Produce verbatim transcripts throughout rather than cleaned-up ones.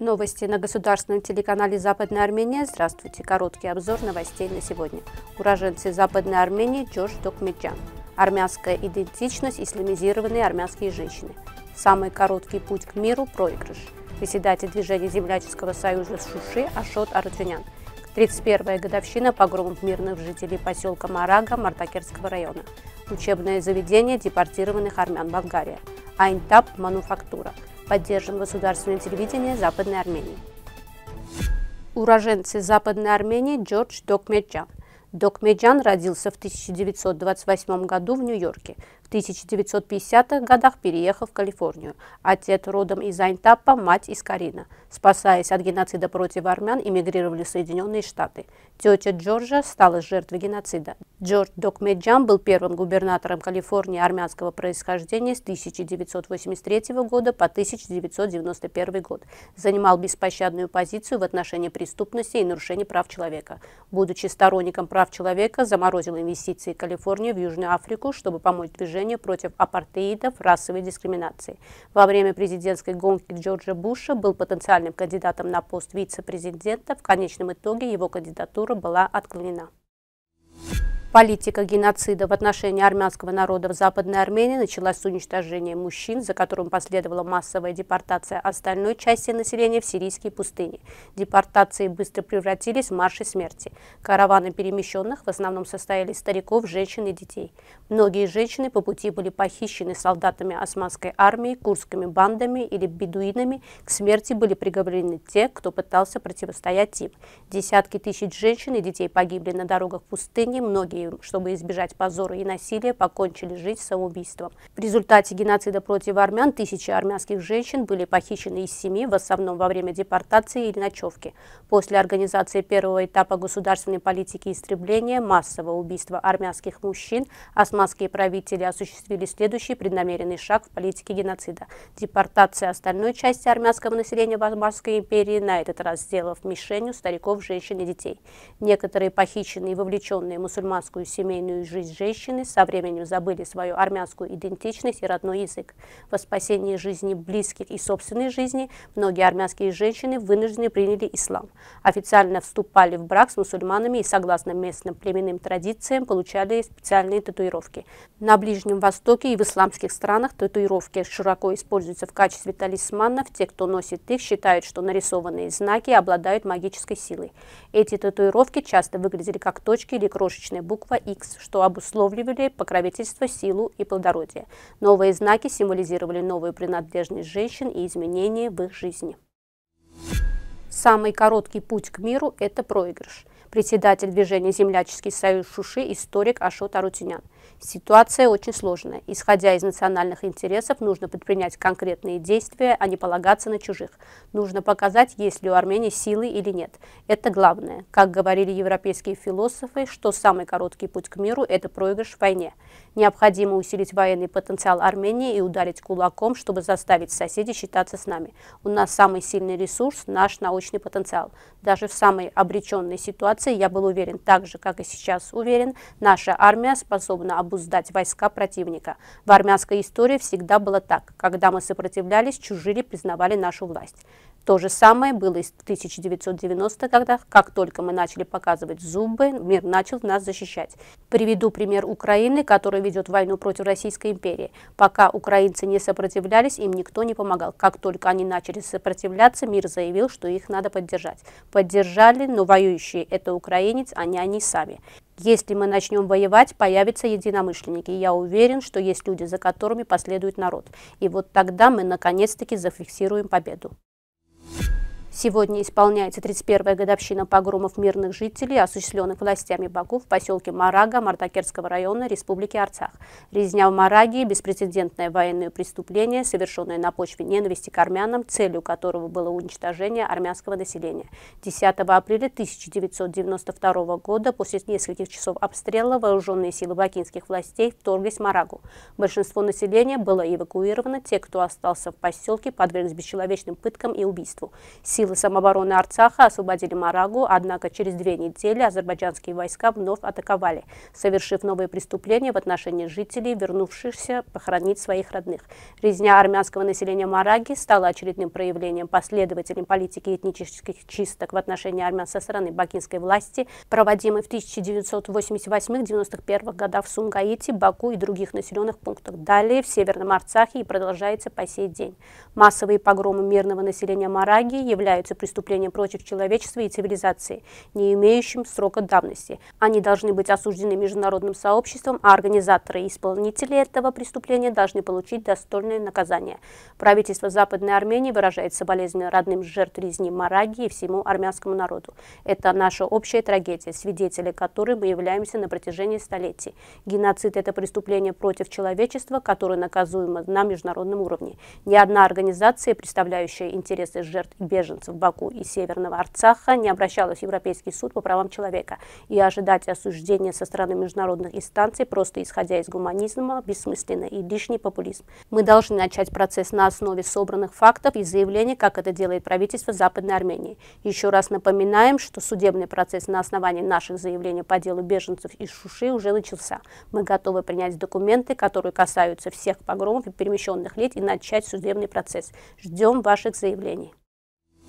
Новости на государственном телеканале «Западная Армения». Здравствуйте! Короткий обзор новостей на сегодня. Уроженцы Западной Армении Джордж Докмеджан. Армянская идентичность, исламизированные армянские женщины. Самый короткий путь к миру – проигрыш. Председатель движения Земляческого союза Шуши Ашот Арутюнян. тридцать первая годовщина погромов мирных жителей поселка Марага Мартакертского района. Учебное заведение депортированных армян Болгария. Айнтаб мануфактура. Поддержан государственное телевидение Западной Армении. Уроженцы Западной Армении Джордж Докмеджан. Докмеджан родился в тысяча девятьсот двадцать восьмом году в Нью-Йорке, в тысяча девятьсот пятидесятых годах переехал в Калифорнию. Отец родом из Айнтапа, мать из Карина. Спасаясь от геноцида против армян, эмигрировали в Соединенные Штаты. Тетя Джорджа стала жертвой геноцида. Джордж Докмеджан был первым губернатором Калифорнии армянского происхождения с тысяча девятьсот восемьдесят третьего года по тысяча девятьсот девяносто первый год. Занимал беспощадную позицию в отношении преступности и нарушений прав человека. Будучи сторонником прав человека, заморозил инвестиции Калифорнии в Южную Африку, чтобы помочь движению против апартеидов, расовой дискриминации. Во время президентской гонки Джорджа Буша был потенциальным кандидатом на пост вице-президента. В конечном итоге его кандидатура была отклонена. Политика геноцида в отношении армянского народа в Западной Армении началась с уничтожения мужчин, за которым последовала массовая депортация остальной части населения в сирийские пустыни. Депортации быстро превратились в марши смерти. Караваны перемещенных в основном состояли из стариков, женщин и детей. Многие женщины по пути были похищены солдатами османской армии, курдскими бандами или бедуинами. К смерти были приговорены те, кто пытался противостоять им. Десятки тысяч женщин и детей погибли на дорогах пустыни, многие, чтобы избежать позора и насилия, покончили жизнь самоубийством. В результате геноцида против армян тысячи армянских женщин были похищены из семьи, в основном во время депортации или ночевки. После организации первого этапа государственной политики истребления, массового убийства армянских мужчин, османские правители осуществили следующий преднамеренный шаг в политике геноцида – депортация остальной части армянского населения в Османской империи, на этот раз сделав мишенью стариков, женщин и детей. Некоторые похищенные и вовлеченные мусульманские семейную жизнь женщины со временем забыли свою армянскую идентичность и родной язык. Во спасении жизни близких и собственной жизни многие армянские женщины вынуждены приняли ислам. Официально вступали в брак с мусульманами и, согласно местным племенным традициям, получали специальные татуировки. На Ближнем Востоке и в исламских странах татуировки широко используются в качестве талисманов. Те, кто носит их, считают, что нарисованные знаки обладают магической силой. Эти татуировки часто выглядели как точки или крошечные буква X, что обусловливали покровительство, силу и плодородие. Новые знаки символизировали новую принадлежность женщин и изменения в их жизни. Самый короткий путь к миру – это проигрыш. Председатель движения «Земляческий союз Шуши» историк Ашот Арутюнян. Ситуация очень сложная. Исходя из национальных интересов, нужно предпринять конкретные действия, а не полагаться на чужих. Нужно показать, есть ли у Армении силы или нет. Это главное. Как говорили европейские философы, что самый короткий путь к миру – это проигрыш в войне. Необходимо усилить военный потенциал Армении и ударить кулаком, чтобы заставить соседей считаться с нами. У нас самый сильный ресурс – наш научный потенциал. Даже в самой обреченной ситуации, я был уверен, так же, как и сейчас уверен, наша армия способна обуздать войска противника. В армянской истории всегда было так. Когда мы сопротивлялись, чужие признавали нашу власть. То же самое было и в тысяча девятьсот девяностых годах. Как только мы начали показывать зубы, мир начал нас защищать. Приведу пример Украины, которая ведет войну против Российской империи. Пока украинцы не сопротивлялись, им никто не помогал. Как только они начали сопротивляться, мир заявил, что их надо поддержать. Поддержали, но воюющие – это украинец, а не они сами. Если мы начнем воевать, появятся единомышленники. Я уверен, что есть люди, за которыми последует народ. И вот тогда мы наконец-таки зафиксируем победу. Сегодня исполняется тридцать первая годовщина погромов мирных жителей, осуществленных властями Баку в поселке Марага Мартакертского района Республики Арцах. Резня в Мараге – беспрецедентное военное преступление, совершенное на почве ненависти к армянам, целью которого было уничтожение армянского населения. десятого апреля тысяча девятьсот девяносто второго года после нескольких часов обстрела вооруженные силы бакинских властей вторглись в Марагу. Большинство населения было эвакуировано, те, кто остался в поселке, подверглись бесчеловечным пыткам и убийству. Силы Силы самообороны Арцаха освободили Марагу, однако через две недели азербайджанские войска вновь атаковали, совершив новые преступления в отношении жителей, вернувшихся похоронить своих родных. Резня армянского населения Мараги стала очередным проявлением последователей политики этнических чисток в отношении армян со стороны бакинской власти, проводимой в тысяча девятьсот восемьдесят восьмом — девяносто первом годах в Сумгаите, Баку и других населенных пунктах, далее в Северном Арцахе и продолжается по сей день. Массовые погромы мирного населения Мараги являются преступлением против человечества и цивилизации, не имеющим срока давности. Они должны быть осуждены международным сообществом, а организаторы и исполнители этого преступления должны получить достойное наказание. Правительство Западной Армении выражает соболезнования родным жертв резни Мараги и всему армянскому народу. Это наша общая трагедия, свидетели которой мы являемся на протяжении столетий. Геноцид – это преступление против человечества, которое наказуемо на международном уровне. Ни одна организация, представляющая интересы жертв и беженцев Баку и Северного Арцаха, не обращалась в Европейский суд по правам человека, и ожидать осуждения со стороны международных инстанций, просто исходя из гуманизма, бессмысленно и лишний популизм. Мы должны начать процесс на основе собранных фактов и заявлений, как это делает правительство Западной Армении. Еще раз напоминаем, что судебный процесс на основании наших заявлений по делу беженцев из Шуши уже начался. Мы готовы принять документы, которые касаются всех погромов и перемещенных лиц, и начать судебный процесс. Ждем ваших заявлений.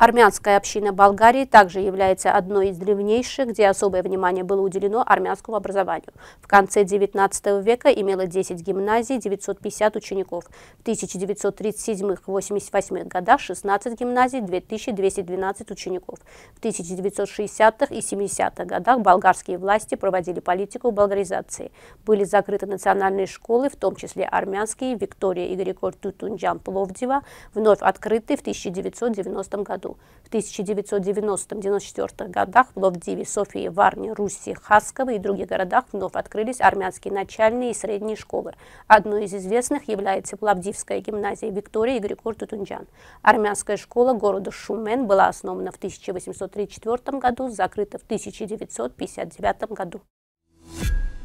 Армянская община Болгарии также является одной из древнейших, где особое внимание было уделено армянскому образованию. В конце девятнадцатого века имела десять гимназий, девятьсот пятьдесят учеников. В тысяча девятьсот тридцать седьмом — восемьдесят восьмом годах шестнадцать гимназий, две тысячи двести двенадцать учеников. В тысяча девятьсот шестидесятых и семидесятых годах болгарские власти проводили политику болгаризации. Были закрыты национальные школы, в том числе армянские, Виктория и Крикор Тютюнджян Пловдива, вновь открыты в тысяча девятьсот девяностом году. В тысяча девятьсот девяностом — девяносто четвёртом годах в Ловдиве, Софии, Варне, Руси, Хасково и других городах вновь открылись армянские начальные и средние школы. Одной из известных является Пловдивская гимназия Виктория и Крикор Тютюнджян. Армянская школа города Шумен была основана в тысяча восемьсот тридцать четвёртом году, закрыта в тысяча девятьсот пятьдесят девятом году.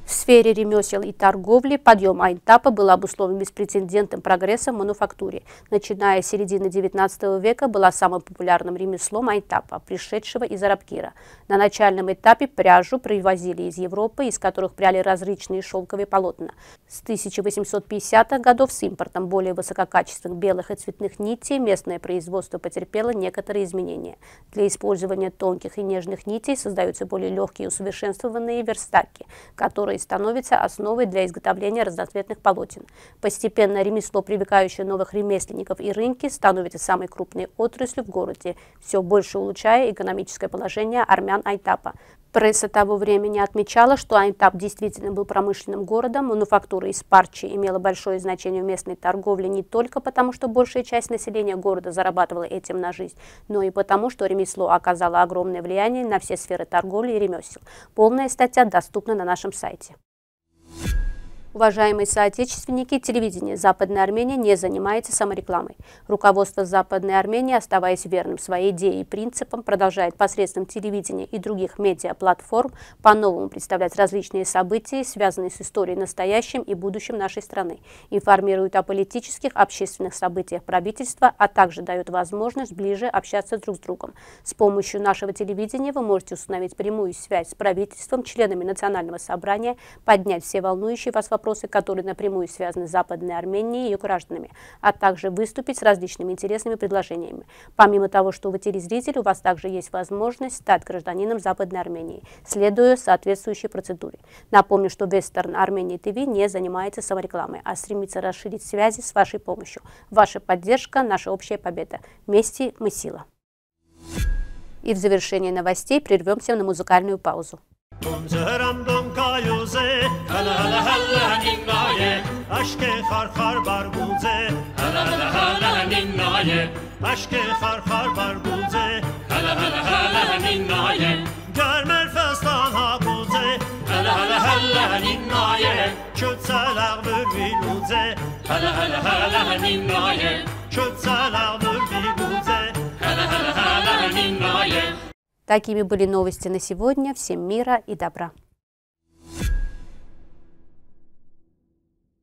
В сфере ремесел и торговли подъем Айнтаба был обусловлен беспрецедентным прогрессом в мануфактуре. Начиная с середины девятнадцатого века была самым популярным ремеслом Айнтаба, пришедшего из Арабкира. На начальном этапе пряжу привозили из Европы, из которых пряли различные шелковые полотна. С тысяча восемьсот пятидесятых годов с импортом более высококачественных белых и цветных нитей местное производство потерпело некоторые изменения. Для использования тонких и нежных нитей создаются более легкие и усовершенствованные верстаки, которые и становится основой для изготовления разноцветных полотен. Постепенно ремесло, привлекающее новых ремесленников и рынки, становится самой крупной отраслью в городе, все больше улучшая экономическое положение армян Айнтаба. Пресса того времени отмечала, что Айнтаб действительно был промышленным городом, мануфактура из парчи имела большое значение в местной торговле не только потому, что большая часть населения города зарабатывала этим на жизнь, но и потому, что ремесло оказало огромное влияние на все сферы торговли и ремесел. Полная статья доступна на нашем сайте. Уважаемые соотечественники, телевидение Западной Армении не занимается саморекламой. Руководство Западной Армении, оставаясь верным своей идее и принципам, продолжает посредством телевидения и других медиаплатформ по-новому представлять различные события, связанные с историей настоящим и будущим нашей страны, информирует о политических, общественных событиях правительства, а также дает возможность ближе общаться друг с другом. С помощью нашего телевидения вы можете установить прямую связь с правительством, членами Национального собрания, поднять все волнующие вас вопросы, вопросы, которые напрямую связаны с Западной Арменией и ее гражданами, а также выступить с различными интересными предложениями. Помимо того, что вы телезритель, у вас также есть возможность стать гражданином Западной Армении, следуя соответствующей процедуре. Напомню, что Western Armenia ти ви не занимается саморекламой, а стремится расширить связи с вашей помощью. Ваша поддержка – наша общая победа. Вместе мы сила. И в завершении новостей прервемся на музыкальную паузу. Такими были новости на сегодня. Всем мира и добра.